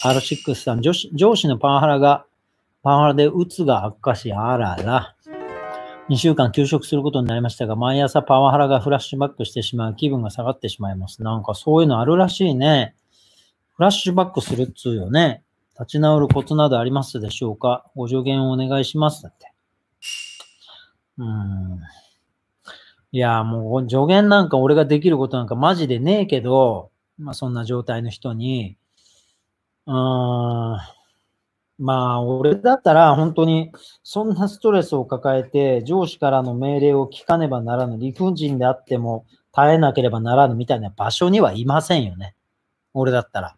R6 さん、上司のパワハラでうつが悪化し、あらら。2週間休職することになりましたが、毎朝パワハラがフラッシュバックしてしまう、気分が下がってしまいます。なんかそういうのあるらしいね。フラッシュバックするっつうよね。立ち直るコツなどありますでしょうか？ご助言をお願いします。だって。いや、もう助言なんか俺ができることなんかマジでねえけど、まあそんな状態の人に、まあ、俺だったら本当にそんなストレスを抱えて上司からの命令を聞かねばならぬ、理不尽であっても耐えなければならぬみたいな場所にはいませんよね。俺だったら。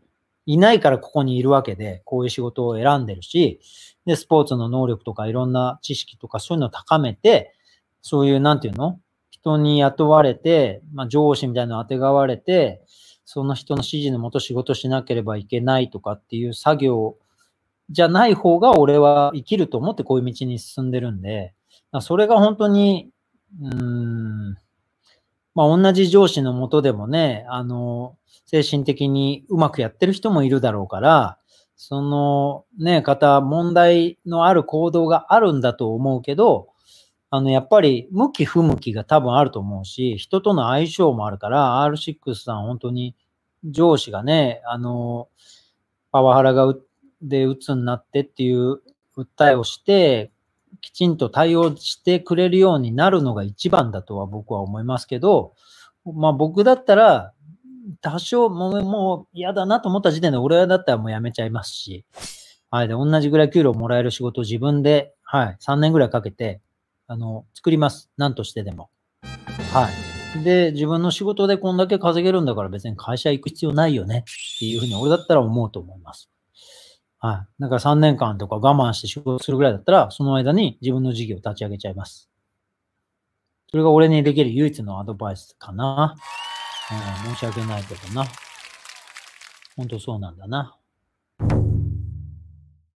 いないからここにいるわけで、こういう仕事を選んでるし、で、スポーツの能力とかいろんな知識とかそういうのを高めて、そういう、なんていうの？人に雇われて、まあ、上司みたいなのをあてがわれて、その人の指示のもと仕事しなければいけないとかっていう作業じゃない方が俺は生きると思ってこういう道に進んでるんで、それが本当に、まあ同じ上司のもとでもね、精神的にうまくやってる人もいるだろうから、そのね、問題のある行動があるんだと思うけど、やっぱり向き不向きが多分あると思うし、人との相性もあるから、R6 さん本当に上司がね、パワハラが鬱になってっていう訴えをして、きちんと対応してくれるようになるのが一番だとは僕は思いますけど、まあ僕だったら、多少もう嫌だなと思った時点で俺だったらもう辞めちゃいますし、はい、で、同じぐらい給料もらえる仕事を自分で、はい、3年ぐらいかけて、作ります。何としてでも。はい。で、自分の仕事でこんだけ稼げるんだから別に会社行く必要ないよねっていうふうに俺だったら思うと思います。はい。だから3年間とか我慢して仕事するぐらいだったら、その間に自分の事業を立ち上げちゃいます。それが俺にできる唯一のアドバイスかな。申し訳ないけどな。本当そうなんだな。